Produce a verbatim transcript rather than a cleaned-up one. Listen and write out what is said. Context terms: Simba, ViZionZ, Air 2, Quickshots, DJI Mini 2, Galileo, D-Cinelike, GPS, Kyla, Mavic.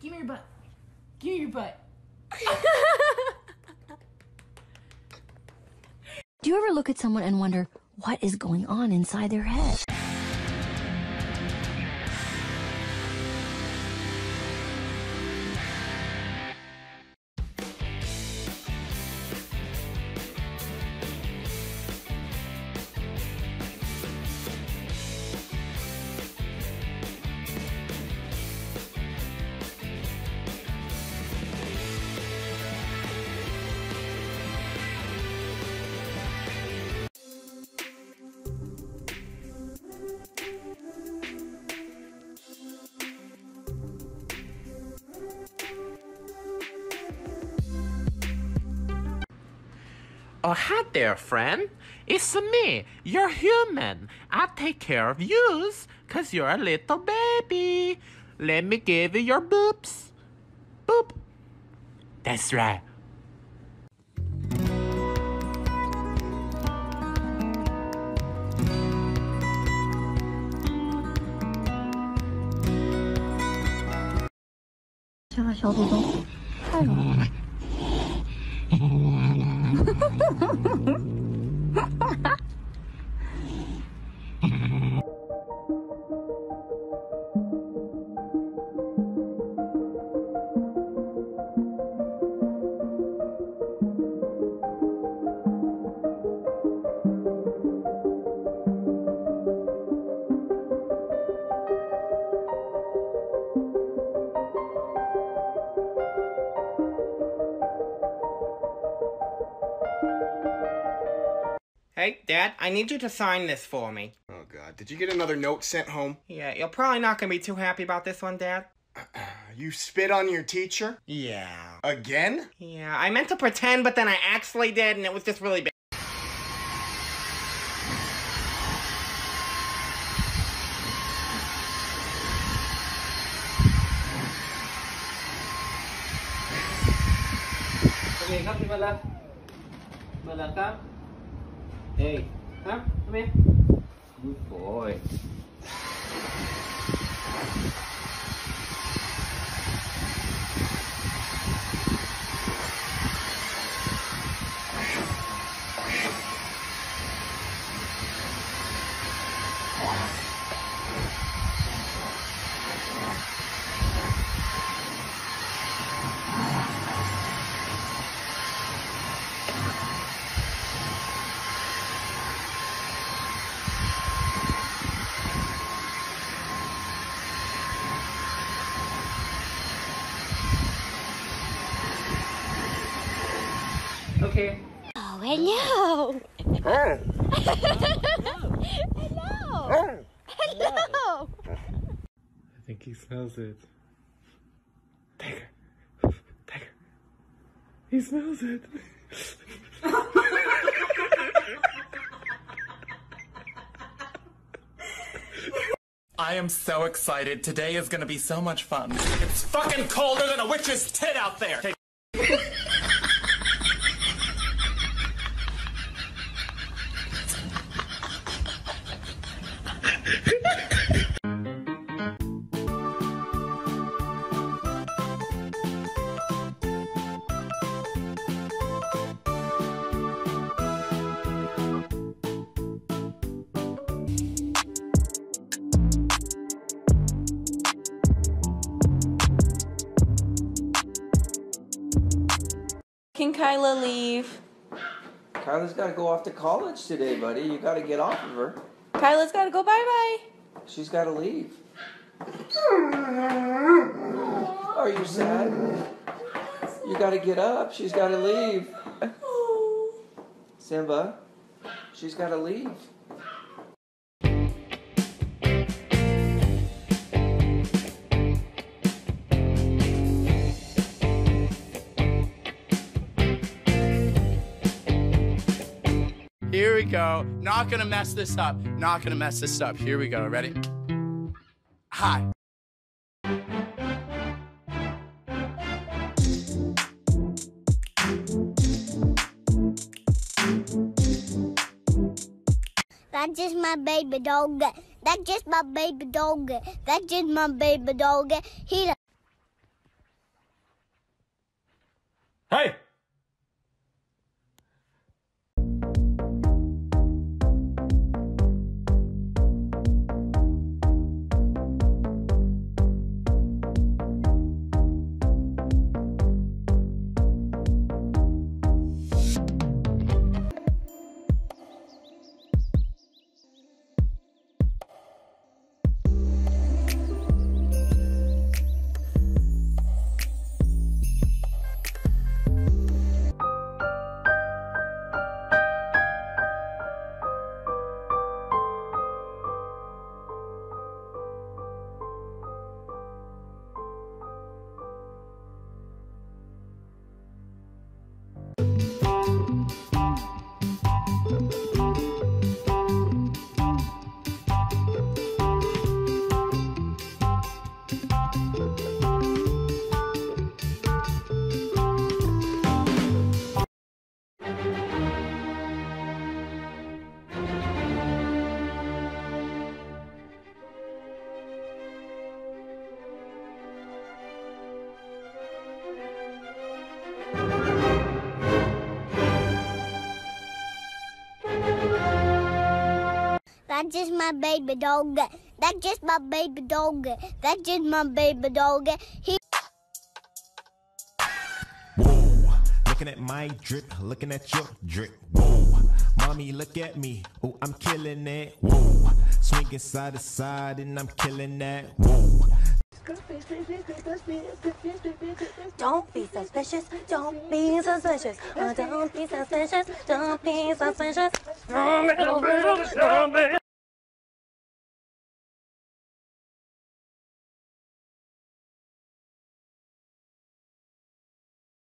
Give me your butt. Give me your butt. Do you ever look at someone and wonder what is going on inside their head? Oh, hi there, friend. It's me, you're human. I take care of yous, cause you're a little baby. Let me give you your boops. Boop. That's right. Hi. Hey, Dad, I need you to sign this for me. Oh, God. Did you get another note sent home? Yeah, you're probably not going to be too happy about this one, Dad. Uh, uh, you spit on your teacher? Yeah. Again? Yeah, I meant to pretend, but then I actually did, and it was just really bad. Hey, huh? Come here. Good boy. Oh, hello! Hello! Hello! Hello! I think he smells it. Tiger! Tiger! He smells it! I am so excited. Today is gonna be so much fun. It's fucking colder than a witch's tit out there! Can Kyla leave? Kyla's gotta go off to college today, buddy. You gotta get off of her. Kyla's gotta go bye-bye. She's gotta leave. Are you sad? You gotta get up. She's gotta leave. Simba, she's gotta leave. Here we go. Not gonna mess this up. Not gonna mess this up. Here we go. Ready? Hi. That's just my baby dog. That's just my baby dog. That's just my baby dog. He. my baby dog. That's just my baby dog. That's just my baby dog. He Whoa, looking at my drip, looking at your drip. Whoa, mommy, look at me. Oh, I'm killing it. Whoa, swinging side to side, and I'm killing that. Whoa. Don't be suspicious, don't be suspicious, oh, don't be suspicious, don't be suspicious, don't be suspicious, don't be suspicious.